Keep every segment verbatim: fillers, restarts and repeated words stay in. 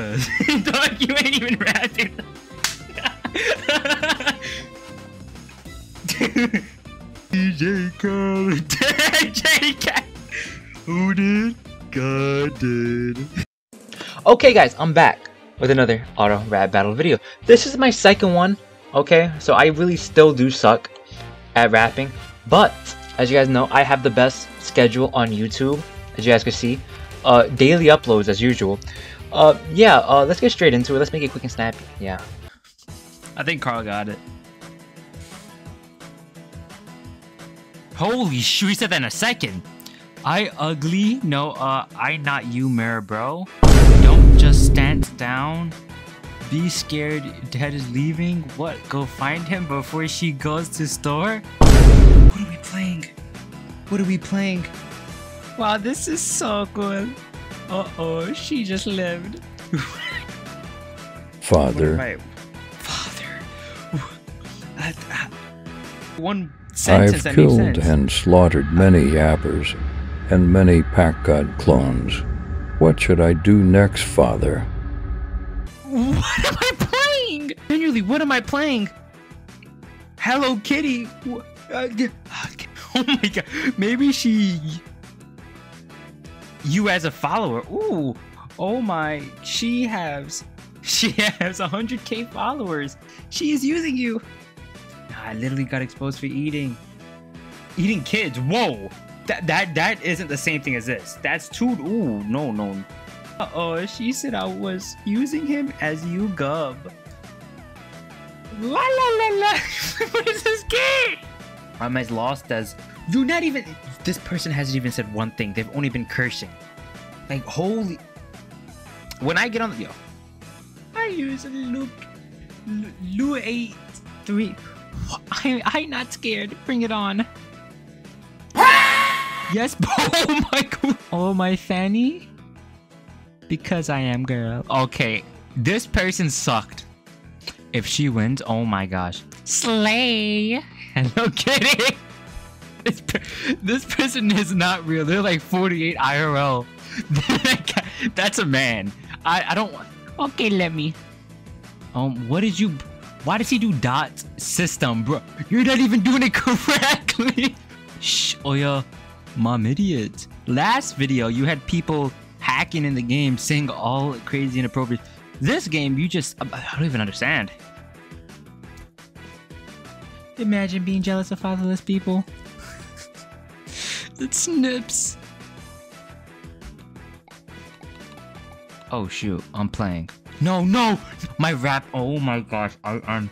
Dog, you ain't even rapping. D J Khaled. D J Khaled. Who did? God did. Okay, guys, I'm back with another auto rap battle video. This is my second one. Okay, so I really still do suck at rapping, but as you guys know, I have the best schedule on YouTube, as you guys can see. Uh, daily uploads as usual. Uh, yeah, uh, let's get straight into it. Let's make it quick and snappy. Yeah. I think Carl got it. Holy shoot, he said that in a second. I ugly? No, uh, I not you, mirror bro. Don't just stand down. Be scared, dad is leaving. What? Go find him before she goes to store? What are we playing? What are we playing? Wow, this is so cool. Uh-oh, she just lived. Father. I... Father. That, that... One sentence I've that killed makes sense. And slaughtered many yappers and many pack god clones. What should I do next, Father? What am I playing? Genuinely, what am I playing? Hello Kitty. Oh my god. Maybe she... You as a follower. Ooh, oh my, she has, she has one hundred K followers. She is using you. Nah, I literally got exposed for eating, eating kids. Whoa, that that that isn't the same thing as this. That's too. Ooh, no, no. Uh oh, she said I was using him as you gub. La la la la. What is this game? I'm as lost as. You're not even. This person hasn't even said one thing. They've only been cursing. Like, holy. When I get on the. Yo. I use Luke. Luke eight three. I, I'm not scared. Bring it on. Yes. Oh my god. Oh my fanny. Because I am girl. Okay. This person sucked. If she wins, oh my gosh. Slay. Hello Kitty. This, per this person is not real. They're like forty-eight I R L. That's a man. I, I don't want... Okay, let me. Um, what did you... Why does he do dot system, bro? You're not even doing it correctly. Shh, oh yeah. Mom idiot. Last video, you had people hacking in the game, saying all crazy inappropriate. This game, you just... I don't even understand. Imagine being jealous of fatherless people. It snips. Oh shoot, I'm playing. No, no! My rap, oh my gosh, I, I'm...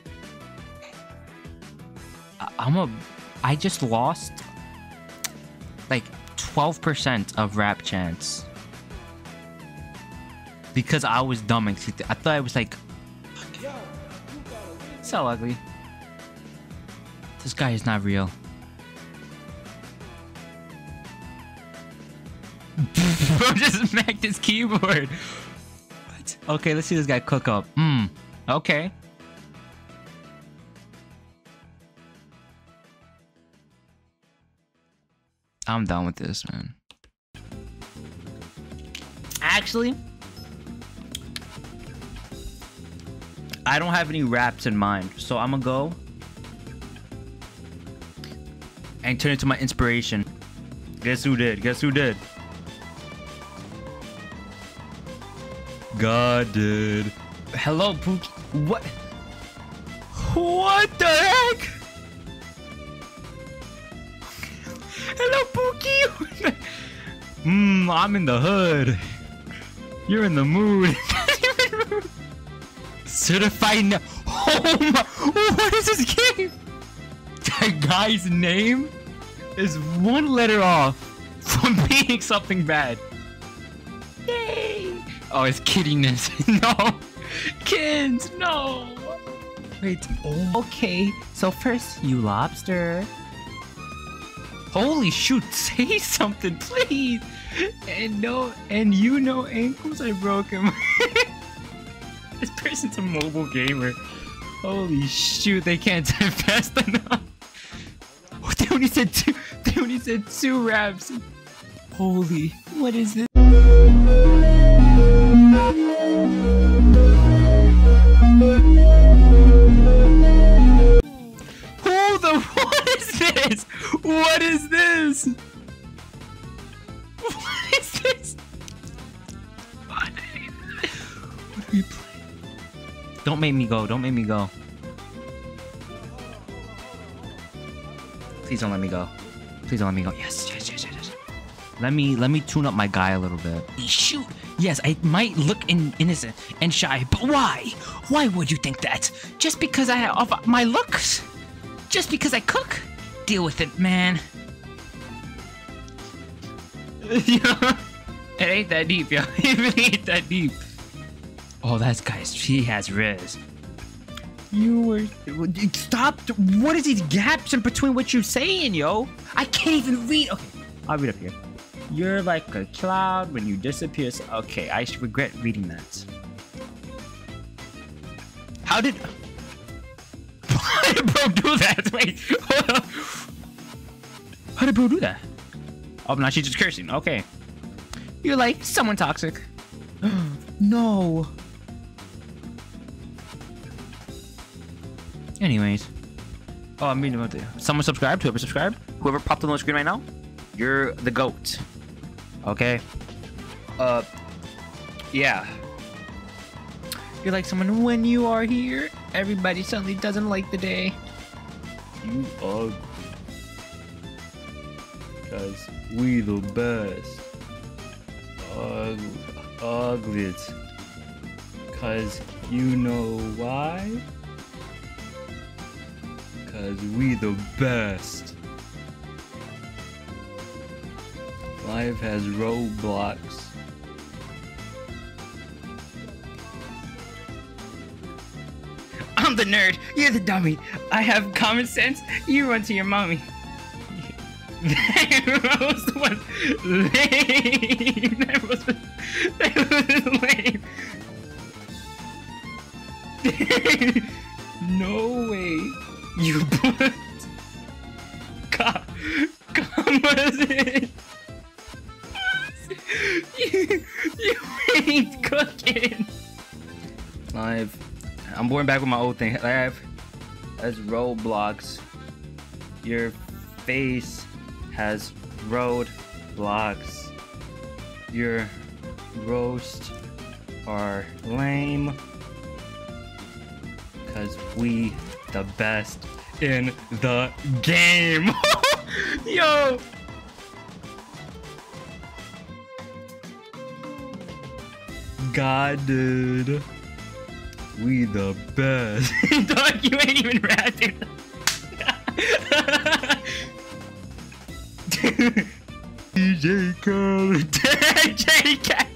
I'm a... I just lost... like, twelve percent of rap chance. Because I was dumb and I thought I was like... So ugly. This guy is not real. Bro just smacked his keyboard. What? Okay, let's see this guy cook up. Hmm. Okay. I'm done with this, man. Actually, I don't have any raps in mind, so I'm gonna go and turn it to my inspiration. Guess who did? Guess who did? God did. Hello Pookie. What? What the heck? Hello Pookie. Hmm, I'm in the hood. You're in the mood. Certified now. Oh my. What is this game? That guy's name is one letter off from being something bad. Yay. Oh, it's kiddiness. No. Kids, no. Wait. Oh. Okay. So first, you lobster. Holy shoot. Say something, please. And no, and you know ankles, I broke him. This person's a mobile gamer. Holy shoot. They can't type fast enough. Oh, they only said two. They only said two raps. Holy. What is this? Thank you. It's... Don't make me go. Don't make me go. Please don't let me go. Please don't let me go. Yes, yes, yes, yes. Let me, let me tune up my guy a little bit. Shoot. Yes, I might look in, innocent and shy, but why? Why would you think that? Just because I have my looks? Just because I cook? Deal with it, man. It ain't that deep, yo. It really ain't that deep. Oh, that guy, he has Riz. You were... Stop! What is these gaps in between what you're saying, yo? I can't even read... Okay, I'll read up here. You're like a cloud when you disappear. Okay, I regret reading that. How did... How did bro do that? Wait, hold on. How did bro do that? Oh, now she's just cursing. Okay. You're like someone toxic. No. Anyways. Oh, I'm reading about the... Someone subscribed? Whoever subscribed? Whoever popped on the screen right now? You're the GOAT. Okay. Uh, yeah. You're like someone when you are here, everybody suddenly doesn't like the day. You are... Because we the best. Ug ugly. Because you know why? Because we the best. Life has roadblocks. I'm the nerd. You're the dummy. I have common sense. You run to your mommy. They was the one lame. That was, that was lame. No way. You put... God. God was it. you, you ain't cooking. Live. I'm going back with my old thing. Live. That's roadblocks. Your face has roadblocks. Your roasts are lame. Cause we the best in the game. Yo. God, dude. We the best. Dog, you ain't even rapping. D J Khaled. D J Khaled.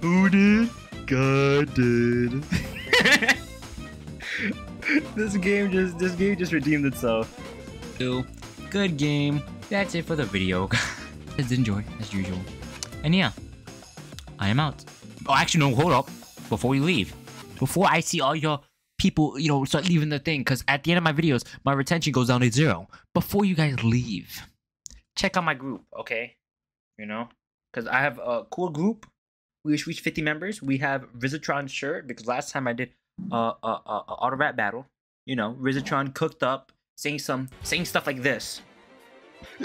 Who did? God did. This game just, this game just redeemed itself. So, good game. That's it for the video. Just enjoy, as usual. And yeah. I am out. Oh, actually, no, hold up. Before you leave. Before I see all your people, you know, start leaving the thing. Because at the end of my videos, my retention goes down to zero. Before you guys leave, check out my group, okay? You know? Because I have a cool group. We just reached fifty members. We have Rizatron shirt. Because last time I did uh, a, a, a auto rap battle. You know, Rizatron cooked up. Saying some, saying stuff like this.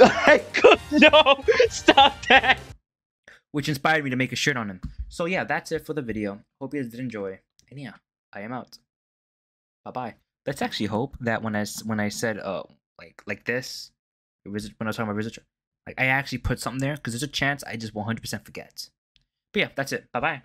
I cooked. No! Stop that! Which inspired me to make a shirt on him. So yeah, that's it for the video. Hope you guys did enjoy. And yeah, I am out. Bye-bye. Let's actually hope that when I, when I said, uh, like, like this, when I was talking about research, like, I actually put something there, because there's a chance I just one hundred percent forget. But yeah, that's it. Bye-bye.